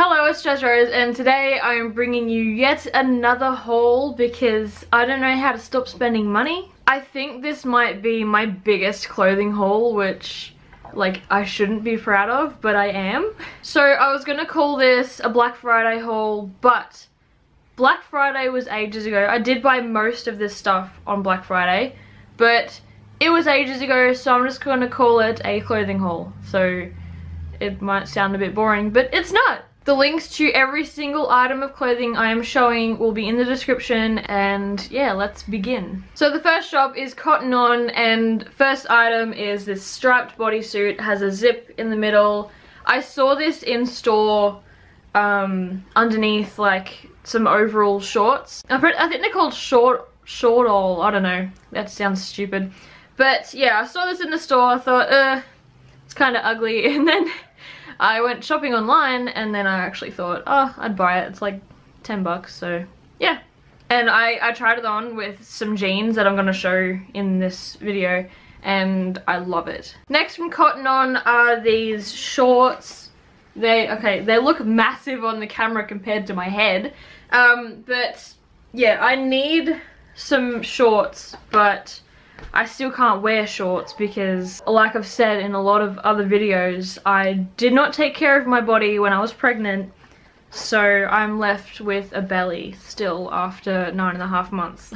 Hello, it's Jess Rose, and today I am bringing you yet another haul because I don't know how to stop spending money. I think this might be my biggest clothing haul, which like I shouldn't be proud of, but I am. So I was gonna call this a Black Friday haul, but Black Friday was ages ago. I did buy most of this stuff on Black Friday, but it was ages ago, so I'm just gonna call it a clothing haul. So it might sound a bit boring, but it's not. The links to every single item of clothing I am showing will be in the description, and yeah, let's begin. So the first shop is Cotton On, and first item is this striped bodysuit. It has a zip in the middle. I saw this in store underneath like some overall shorts. I think they're called short all. I don't know. That sounds stupid. But yeah, I saw this in the store. I thought, it's kind of ugly, and then I went shopping online, and then I actually thought, oh, I'd buy it. It's like $10, so yeah. And I tried it on with some jeans that I'm going to show in this video, and I love it. Next from Cotton On are these shorts. They look massive on the camera compared to my head. But yeah, I need some shorts, but I still can't wear shorts because, like I've said in a lot of other videos, I did not take care of my body when I was pregnant, so I'm left with a belly still after 9.5 months.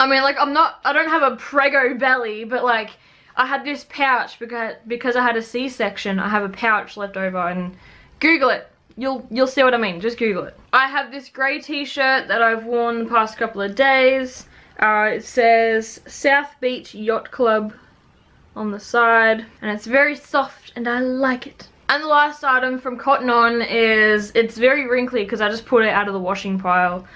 I mean, like, I don't have a prego belly, but like, I had this pouch because I had a C-section. I have a pouch left over, and Google it. You'll see what I mean. Just Google it. I have this grey t-shirt that I've worn the past couple of days. It says South Beach Yacht Club on the side, and it's very soft, and I like it. And the last item from Cotton On is, it's very wrinkly because I just put it out of the washing pile.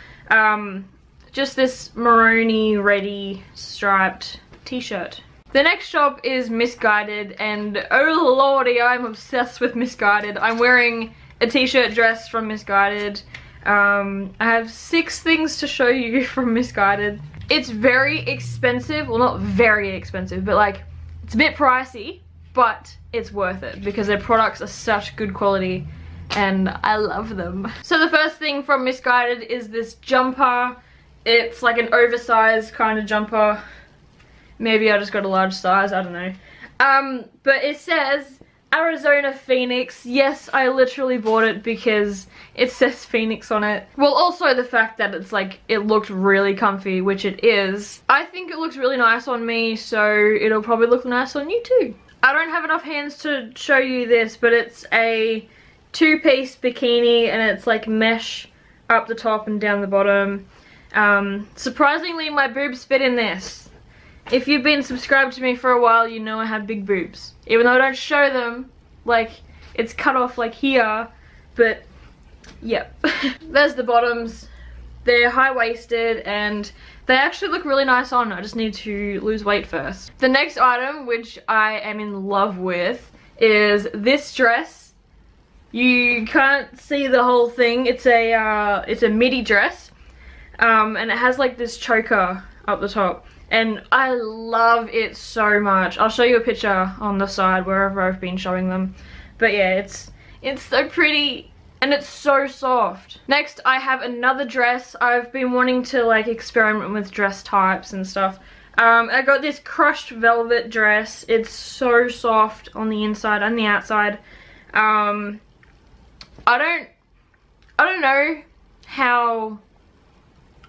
Just this maroony, reddy, striped t-shirt. The next shop is Missguided, and oh lordy, I'm obsessed with Missguided. I'm wearing a t-shirt dress from Missguided. I have 6 things to show you from Missguided. It's very expensive, well, not very expensive, but like, it's a bit pricey, but it's worth it because their products are such good quality and I love them. So the first thing from Missguided is this jumper. It's like an oversized kind of jumper. Maybe I just got a large size, I don't know. But it says Arizona Phoenix. Yes, I literally bought it because it says Phoenix on it. Well, also the fact that it's like, it looked really comfy, which it is. I think it looks really nice on me, so it'll probably look nice on you too. I don't have enough hands to show you this, but it's a 2-piece bikini, and it's like mesh up the top and down the bottom. Surprisingly, my boobs fit in this. If you've been subscribed to me for a while, you know I have big boobs. Even though I don't show them, like, it's cut off like here, but yep. There's the bottoms. They're high-waisted, and they actually look really nice on. I just need to lose weight first. The next item, which I am in love with, is this dress. You can't see the whole thing. It's a midi dress, and it has like this choker up the top. And I love it so much. I'll show you a picture on the side wherever I've been showing them. But yeah, it's so pretty and it's so soft. Next, I have another dress. I've been wanting to like experiment with dress types and stuff. I got this crushed velvet dress. It's so soft on the inside and the outside. I don't know how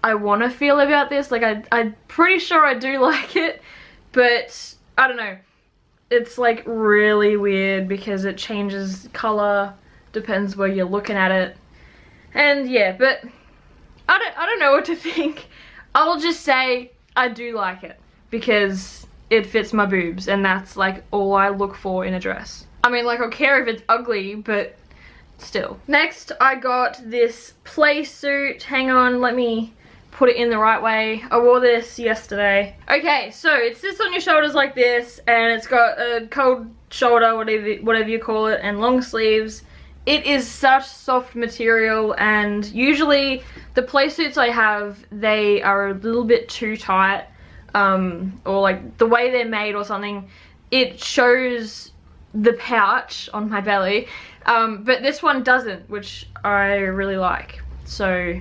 I want to feel about this. Like, I'm pretty sure I do like it, but I don't know. It's like really weird because it changes color, depends where you're looking at it, and yeah, but I don't know what to think. I'll just say I do like it because it fits my boobs, and that's like all I look for in a dress. I mean, like, I'll care if it's ugly, but still. Next, I got this play suit. Hang on, let me put it in the right way. I wore this yesterday. Okay, so it sits on your shoulders like this, and it's got a cold shoulder, whatever you call it, and long sleeves. It is such soft material, and usually the play suits I have, they are a little bit too tight, or like the way they're made or something, it shows the pouch on my belly, but this one doesn't, which I really like. So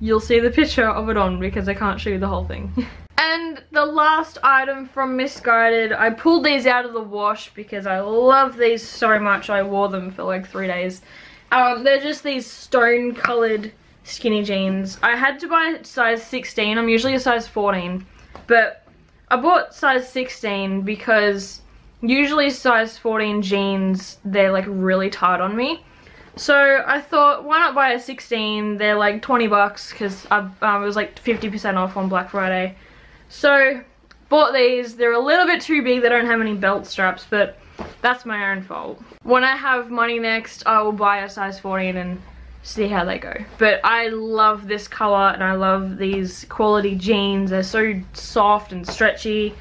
you'll see the picture of it on, because I can't show you the whole thing. And the last item from Missguided, I pulled these out of the wash because I love these so much. I wore them for like 3 days. They're just these stone colored skinny jeans. I had to buy size 16. I'm usually a size 14, but I bought size 16 because usually size 14 jeans, they're like really tight on me. So I thought, why not buy a 16? They're like 20 bucks because it was like 50% off on Black Friday. So bought these. They're a little bit too big. They don't have any belt straps, but that's my own fault. When I have money next, I will buy a size 14 and see how they go. But I love this color and I love these quality jeans. They're so soft and stretchy.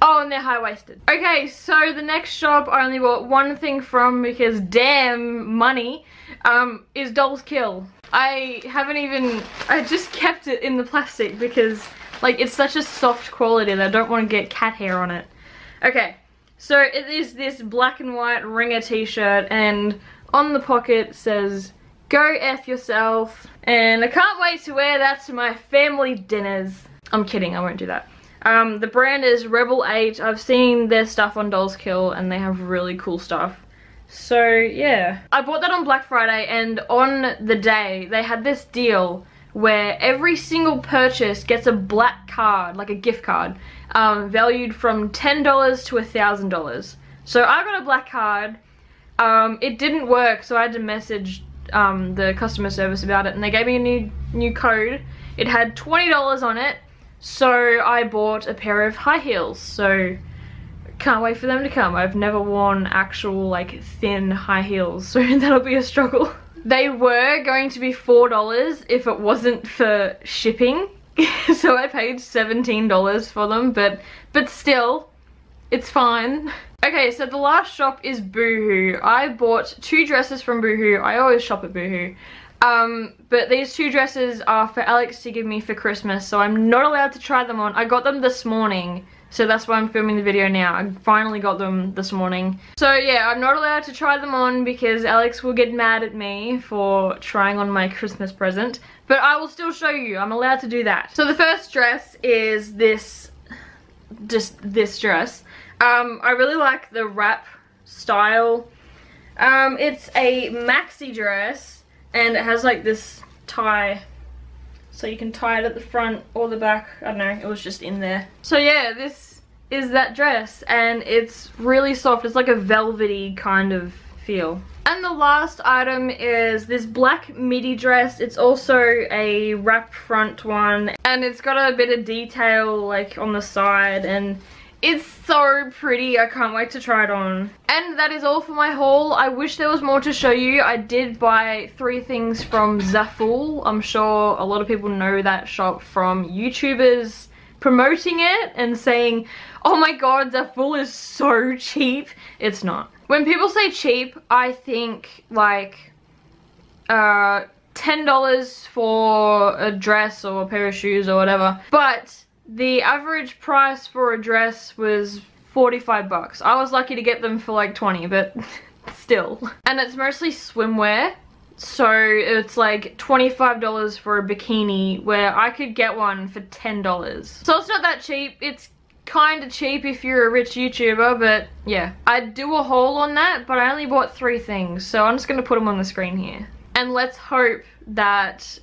Oh, and they're high-waisted. Okay, so the next shop I only bought one thing from because damn money, is Dolls Kill. I just kept it in the plastic because like it's such a soft quality that I don't want to get cat hair on it. Okay, so it is this black and white ringer t-shirt, and on the pocket says, "Go F yourself," and I can't wait to wear that to my family dinners. I'm kidding, I won't do that. The brand is Rebel 8. I've seen their stuff on Dolls Kill and they have really cool stuff. So yeah. I bought that on Black Friday, and on the day they had this deal where every single purchase gets a black card, like a gift card, valued from $10 to $1,000. So I got a black card. It didn't work, so I had to message the customer service about it, and they gave me a new code. It had $20 on it. So I bought a pair of high heels, so can't wait for them to come. I've never worn actual like thin high heels, so that'll be a struggle. They were going to be $4 if it wasn't for shipping, so I paid $17 for them, but still, it's fine. Okay, so the last shop is Boohoo. I bought two dresses from Boohoo. I always shop at Boohoo. But these two dresses are for Alex to give me for Christmas, so I'm not allowed to try them on. I got them this morning, so that's why I'm filming the video now. I finally got them this morning. So yeah, I'm not allowed to try them on because Alex will get mad at me for trying on my Christmas present, but I will still show you. I'm allowed to do that. So the first dress is this dress. I really like the wrap style. It's a maxi dress. And it has like this tie, so you can tie it at the front or the back. I don't know, it was just in there. So yeah, this is that dress, and it's really soft. It's like a velvety kind of feel. And the last item is this black midi dress. It's also a wrap front one, and it's got a bit of detail like on the side, and it's so pretty. I can't wait to try it on. And that is all for my haul. I wish there was more to show you. I did buy three things from Zaful. I'm sure a lot of people know that shop from YouTubers promoting it and saying, "Oh my god, Zaful is so cheap." It's not. When people say cheap, I think like $10 for a dress or a pair of shoes or whatever. But the average price for a dress was 45 bucks. I was lucky to get them for like 20, but still. And it's mostly swimwear, so it's like $25 for a bikini where I could get one for $10. So it's not that cheap. It's kind of cheap if you're a rich YouTuber, but yeah. I'd do a haul on that, but I only bought three things, so I'm just going to put them on the screen here. And let's hope that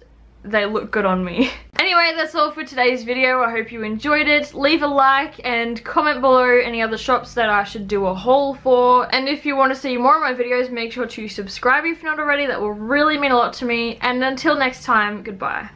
they look good on me. Anyway, that's all for today's video. I hope you enjoyed it. Leave a like and comment below any other shops that I should do a haul for. And if you want to see more of my videos, make sure to subscribe if you're not already. That will really mean a lot to me. And until next time, goodbye.